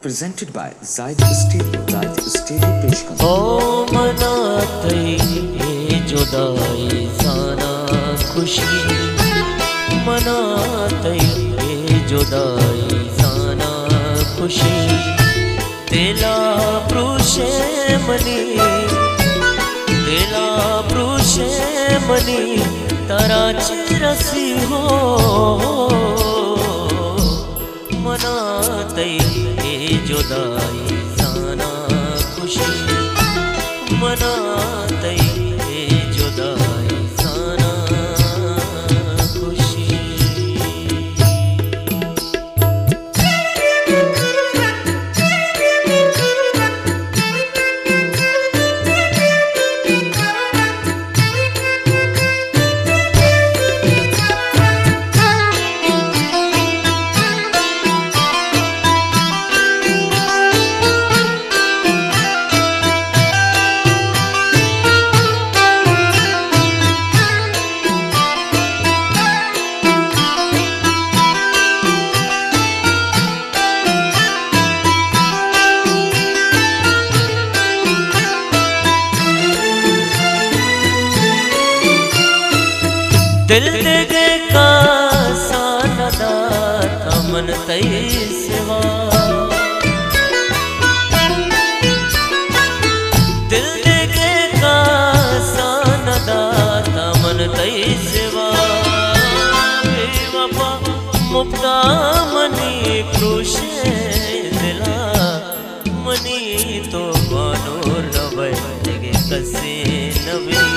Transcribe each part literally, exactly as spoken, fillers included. Presented by Zahid Stereo. Zahid Stereo पेश करता है। ओ मना तई हे जुदाई साना खुशी, मना तई हे जुदाई साना खुशी, तेला पुरुषे मनी, तेला पुरुषे मनी तारा चिरसी हो। मना तई जुदाई साना खुशी, मना तई हे जुदाई साना खुशी। दिल दे का सानदा तमन तई सिवा, दिल दे का सानदा तमन तई सिवा, बेवफा मुक्ता मनी पुरुष दिला मनी तो बानो नवे लगे कसे नवे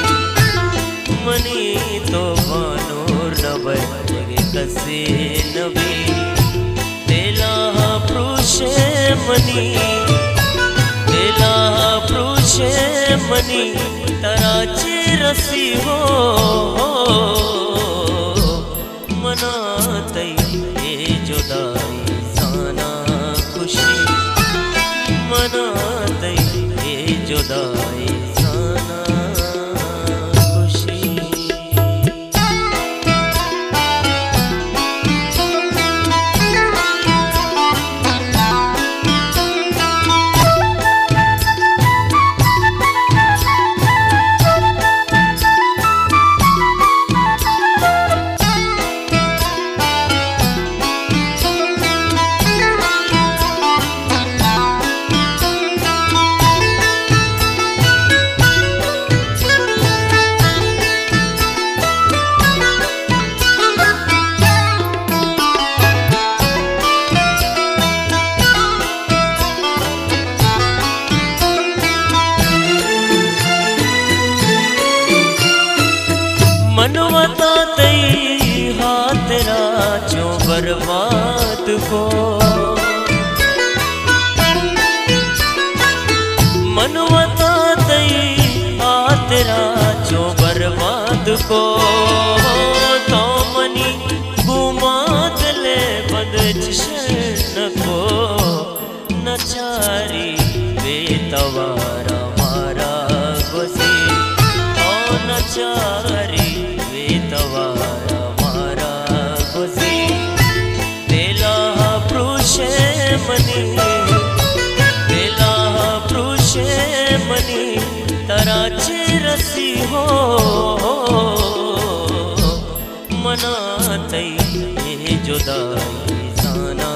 मनी तो बानोर नवे लगे कसे नवे, तेला पुरुषे मनी, तेला पुरुषे मनी तारा चिरसी हो। मना तई हे जुदाई साना खुशी, मना तई हे जुदाई साना। मनवता तई हा तेरा जो बर्बाद को, मनवता तई हा तेरा जो बर्बाद को, तो मनी घुमा दले बदचशन को, नचारी बेतवारा मारा गुसी, तो नचारी तवारा मारा गुसी, तेला पुरुषे मनी, तेला पुरुषे मनी तारा चिरसी हो। मना तई हे जुदाई साना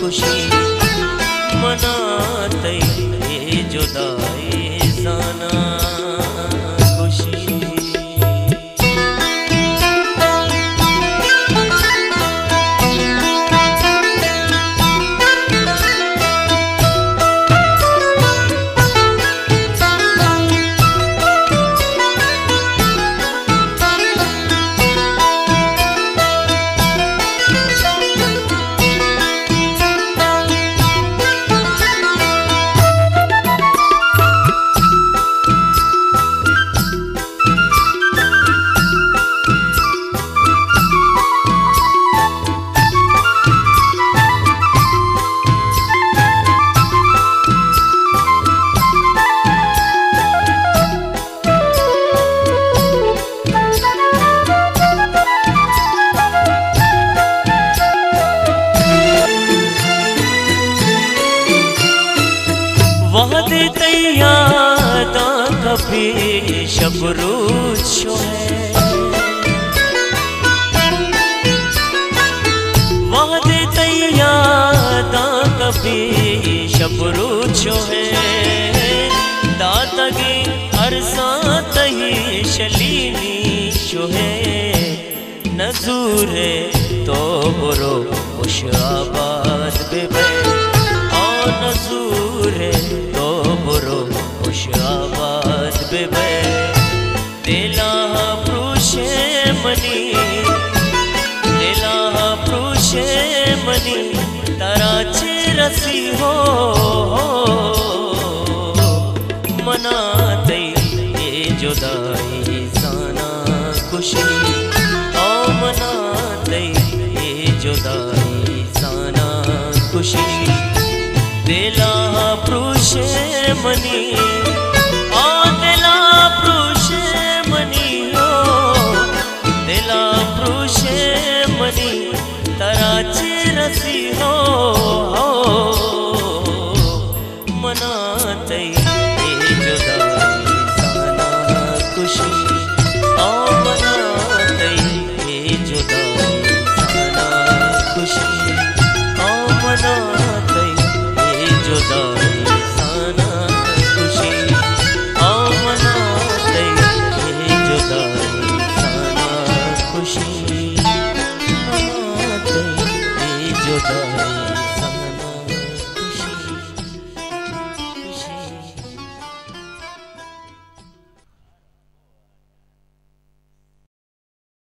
खुशी, मना तई हे जुदाई साना। दिलते यादा कभी शब रोज है वादे तैयादा कभी शब रोज है दादगी अरसा तही शलीनी जो है नजूर है तो बुरो खुशाबाद बेबे और नजूर है तो बुरो खुशाबाद बेबे दिला पुरुषे मनी दिला पुरुषे मनी तराचे रसी हो, हो मना तई हे जुदाई जाना खुशी मना तई हे जुदाई जाना खुशी दिला पुरुषे मनी ओ दिला पुरुषे मनी हो दिला पुरुषे मनी तराचे रसी हो।